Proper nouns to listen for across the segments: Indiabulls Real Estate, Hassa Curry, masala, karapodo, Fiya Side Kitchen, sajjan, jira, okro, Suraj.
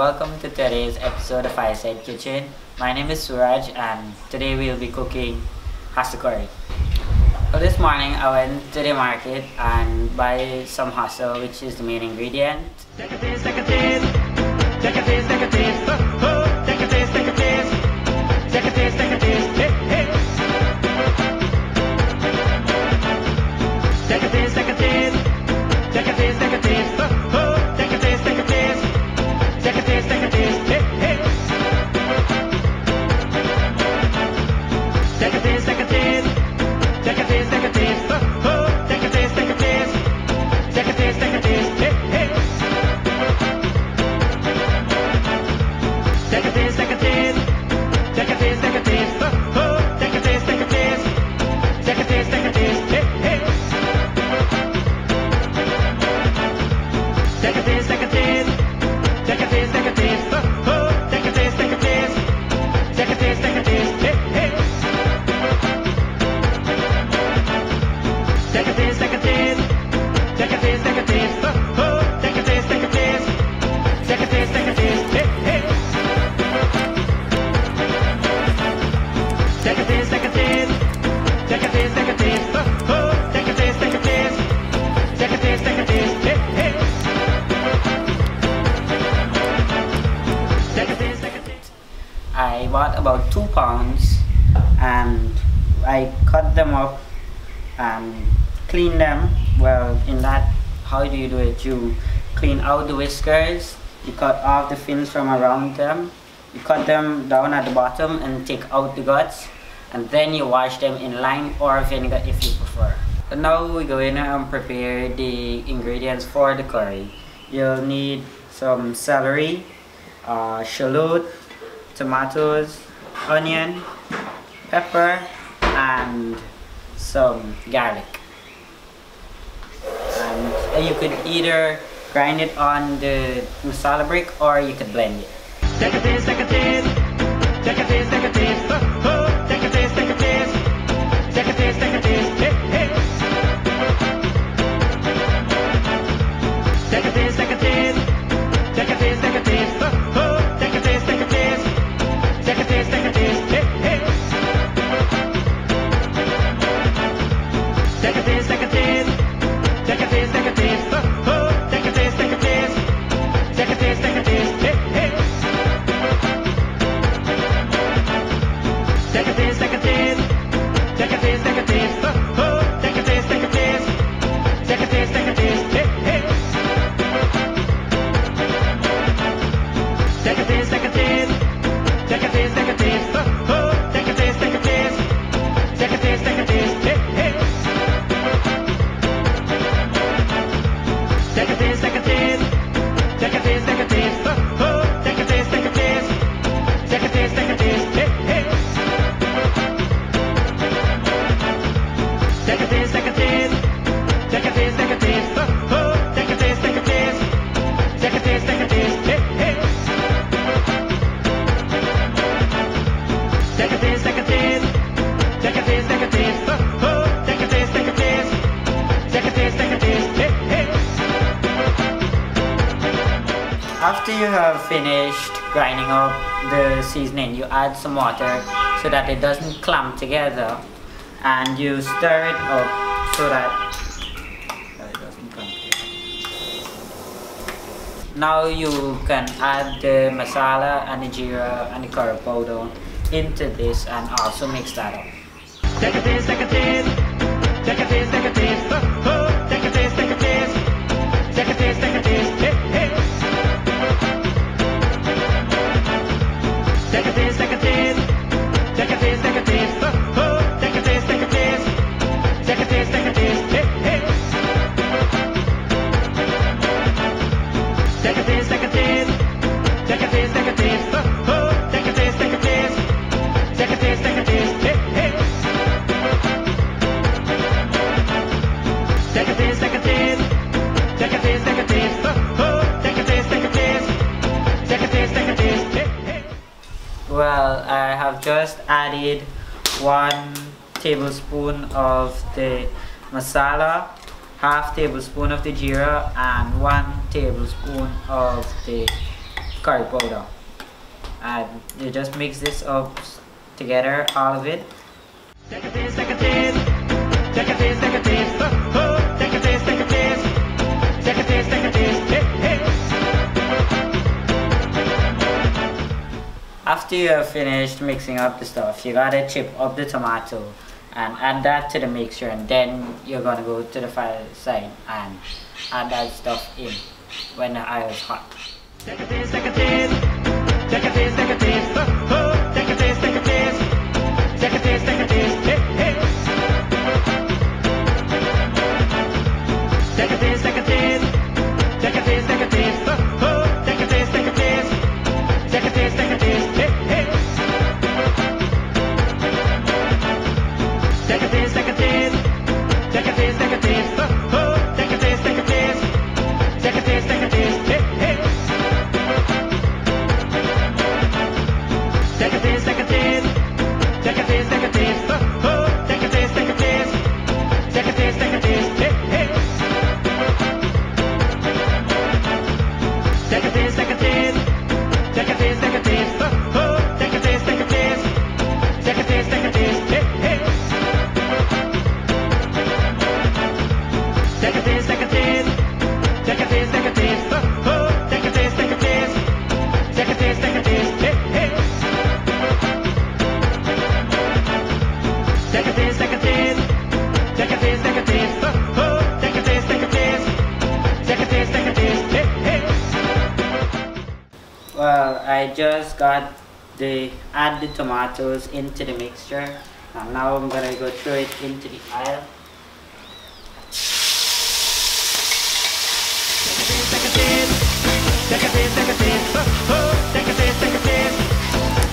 welcome to today's episode of Fiya Side Kitchen. My name is Suraj and today we'll be cooking Hassa Curry. So this morning I went to the market and buy some hassa, which is the main ingredient. Take a taste, take a taste. Take a taste, take a taste. Oh, take a taste, take a taste. Take a taste, take a taste. Hey, hey. Take a taste, take a taste. Take a taste, take a taste. Oh, take a taste, take a taste. Take a taste, take a taste. Hey, hey. Take a taste, take a taste. Take a taste, take a taste. Oh, take a taste, take a taste. Take a taste, take a taste. Hey, hey. Take a taste, take a taste. Take a taste, take a taste. Oh, take a taste, take a taste. Take a taste, take a taste. Hey, hey. Take a taste, take a taste. Take a taste, take a taste. Oh, take a taste, take a taste. Take a taste, take a taste. Hey, hey. Take a taste, take a taste. Take a taste, take a taste. Oh, take a taste, take a taste. Take a taste, take a taste. Hey, hey. Take a taste, take a taste. Take a taste, take a taste. Oh, take a taste, take a taste. Take a taste, take a taste. Hey, hey. Take a taste, take a taste. I bought about 2 pounds and I cut them up and clean them. Well, in that, how do you do it? You clean out the whiskers, you cut off the fins from around them, you cut them down at the bottom and take out the guts, and then you wash them in lime or vinegar if you prefer. So now we go in and prepare the ingredients for the curry. You'll need some celery, shallot, tomatoes, onion, pepper, and some garlic. And you could either grind it on the masala brick or you could blend it. Take a taste, take a taste. Take a taste, take a taste. Oh, take a taste, take a taste. Take a taste, take a taste. Hey, hey. Take a taste, take a taste. Take a taste, take a taste. Oh, take a taste, take a taste. Take a taste, take a taste. Hey, hey. Take a taste, take a taste. Take a taste, take a taste. Oh, take a taste, take a taste. Take a taste, take a taste. Hey, hey. Take a taste, take a taste. Take a taste, take a taste. Oh, take a taste, take a taste. Take a taste, take a taste. Hey, hey. Take a taste, take a taste. Take a taste, take a taste. Oh, take a taste, take a taste. Take a taste, take a taste. Hey, hey. Take a taste, take a taste. Take a taste, take a taste. Oh, take a taste, take a taste. Take a taste, take a taste. Hey, hey. Take a taste, take a taste. Take a taste, take a taste. Oh, take a taste, take a taste. Take a taste, take a taste. Hey, hey. Take a taste, take a taste. Take a taste, take a taste. Oh, take a taste, take a taste. Take a taste, take a taste. Hey, hey. After you have finished grinding up the seasoning, you add some water so that it doesn't clump together, and you stir it up so that it doesn't clump together. Now you can add the masala and the jira and the karapodo into this and also mix that up. Take a taste, take a taste. Take a taste, take a taste. Oh, take a taste, take a taste. Take a taste, take a taste. Hey, hey. Take a taste, take a taste. Take a taste, take a taste. Oh, take a taste, take a taste. Take a taste, take a taste. Hey, hey. Take a taste, take a taste. Take a taste, take a taste. Oh, take a taste, take a taste. Take a taste, take a taste. Hey, hey. Take a taste, take a taste. Take a taste, take a taste. Oh, take a taste, take a taste. Take a taste, take a taste. Hey, hey. Well, I have just added 1 tablespoon of the masala, 1/2 tablespoon of the jeera, and 1 tablespoon of the curry powder, and you just mix this up together, all of it. Take a taste, take a taste. Take a taste, take a taste. Oh, oh. Take a taste, take a taste. Take a taste, take a taste. Hey, hey. After you have finished mixing up the stuff, you gotta chip up the tomato and add that to the mixture, and then you're gonna go to the fire side and add that stuff in when the oil is hot. Take a taste, take a taste. Take a taste, take a taste. Oh, oh. Take a taste, take a taste. Take a taste, take a taste. Hey, hey. Take a taste, take a taste. Take a taste, take a taste. Oh, oh. Take a taste, take a taste. Take a taste, take a taste. Hey, hey. Take a taste, take a taste. Take a taste, take a taste. Oh, oh. Take a taste, take a taste. Take a taste, take a taste. Hey, hey. Take a taste, take a taste. Take a taste, take a taste. Oh, oh. Take a taste, take a taste. Take a taste, take a taste. Hey, hey. Take a taste, take a taste. Take a taste, take a taste. Oh, oh. Take a taste, take a taste. Take a taste, take a taste. Hey, hey. Take a taste, take a taste. Take a taste, take a taste. Oh, oh. Take a taste, take a taste. Take a taste, take a taste. Hey, hey. Take a taste, take a taste. Take a taste, take a taste. Oh, oh. Take a taste, take a taste. Take a taste, take a taste. Hey, hey. Well, I just got the add the tomatoes into the mixture, and now I'm gonna go throw it into the oil. Take a taste, take a taste, take a taste. Oh, oh. Take a taste, take a taste.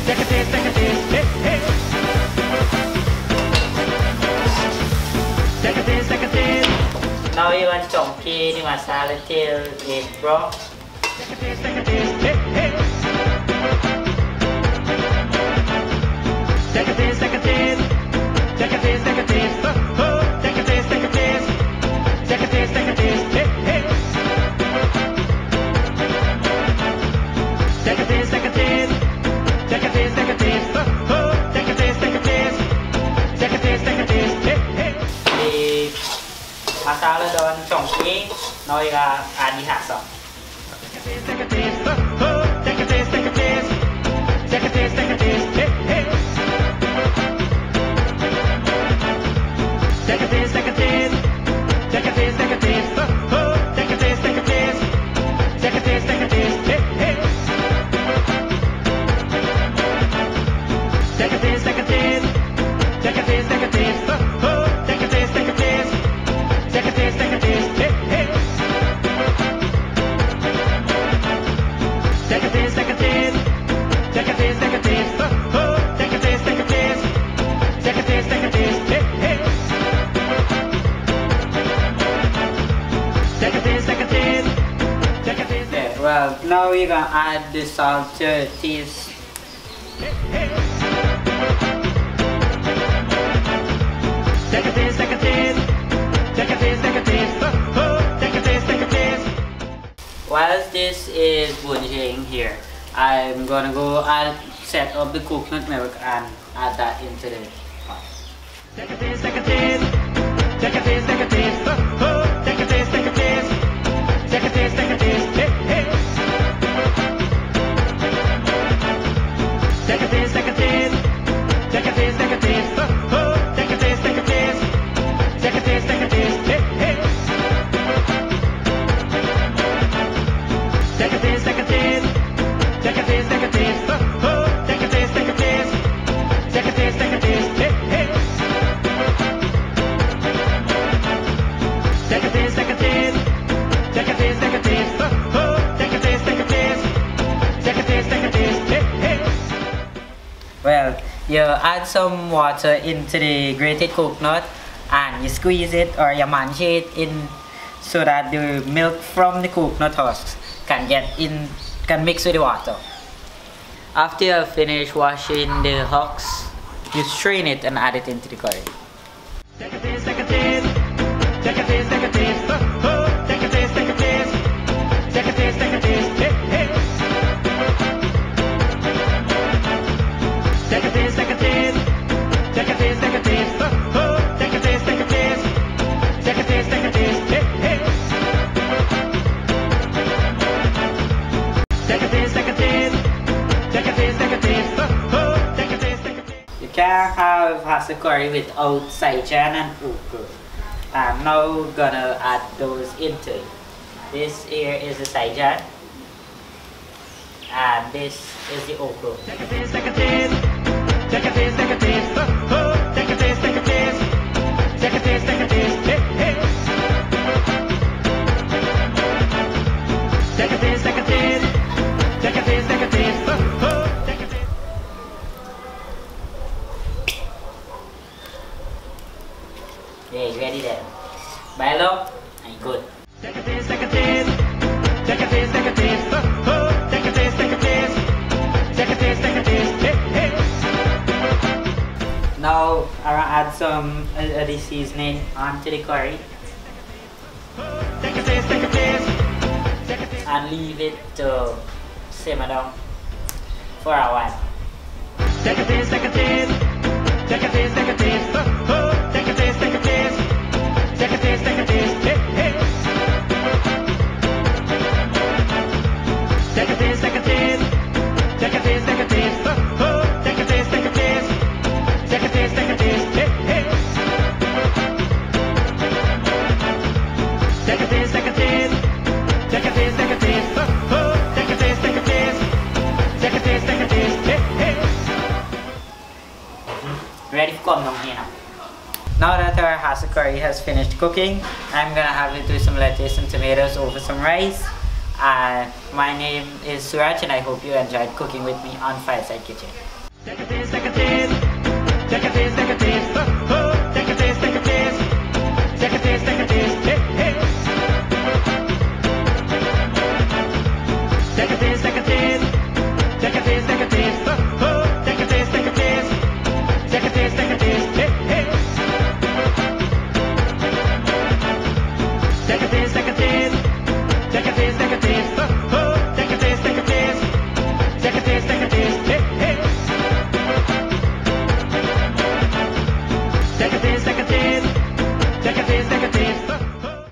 Take a taste, take a taste. Hey, hey. Take a taste, take a taste. Now you want to compare the masala till it brown. Take a taste, take a taste. Hey, hey. Take a taste, take a taste. Take a taste, take a taste. Oh, oh. Take a taste, take a taste. Take a taste, take a taste. Hey, hey. Take a taste, take a taste. Take a taste, take a taste. Oh, oh. Take a taste, take a taste. Take a taste, take a taste. Hey, hey. Masala done chunky. Now you gotta add the hassa. Take a taste, take a taste. Oh, oh. Take a taste, take a taste. Take a taste, take a taste. Hey, hey. Take a taste, take a taste. Take a taste, take a taste. Oh, oh. Take a taste, take a taste. Take a taste, take a taste. Hey, hey. Take a taste, take a taste. Take a taste, take a taste. Oh, oh. Take a taste, take a taste. Take a taste, take a taste. Hey, hey. Take a taste, take a taste. Take a taste, take a taste. Oh, oh. Take a taste, take a taste. Take a taste, take a taste. Hey, hey. Take a taste, take a taste. Take a taste. Yeah, well, now we're gonna add the salt to the taste. Hey, hey. Take a taste, take a taste. Take a taste, take a taste. Oh, oh. Take a taste, take a taste. Whilst this is boiling here, I'm gonna go and set up the coconut milk and add that into the pot. Take a taste, take a taste. Take a taste, take a taste. Oh, oh. Take a taste, take a taste. Take a taste, take a taste. Hey, hey. Take a taste, take a taste. Take a taste, take a taste. Oh, oh. Take a taste, take a taste. Take a taste, take a taste. Hey, hey. Take a taste, take a taste. Take a taste, take a taste. Oh, oh. Take a taste, take a taste. Take a taste, take a taste. Hey, hey. Take a taste, take a taste. Take a taste, take a taste. Oh, oh. Take a taste, take a taste. Take a taste, take a taste. Hey, hey. Well, you add some water into the grated coconut, and you squeeze it or you mash it in so that the milk from the coconut husks can get in, can mix with the water. After you finish washing the husks, you strain it and add it into the curry. Take a taste, take a taste. Take a taste, take a taste. Oh, oh. Take a taste, take a taste. Take a taste, take a taste. Hey, hey. can't have Hassa curry without sajjan and okro. I'm now gonna add those into it. This here is the sajjan, and this is the okro. Take a taste, take a taste. Take a taste, take a taste. Oh, oh. Take a taste, take a taste. Take a taste, take a taste. Hey, hey. Take a taste, take a taste. Take a taste, take a taste. Oh, oh. Take a taste. Yeah, it's ready there. Milo and good. Take a taste, take a taste. Take a taste, take a taste. Oh, oh. Now I will add some of the seasoning onto the curry and leave it to simmer down for a while. Take a taste, take a taste. Take a taste, take a taste. Take a taste, take a taste. Take a taste, take a taste. Take a taste, take a taste. Take a taste, take a taste. Ready to come down here now. Now that our Hassa curry has finished cooking, I'm gonna have it with some lettuce and tomatoes over some rice. My name is Suraj, and I hope you enjoyed cooking with me on Fiya Side Kitchen. Take a taste, take a taste. Take a taste, take a taste.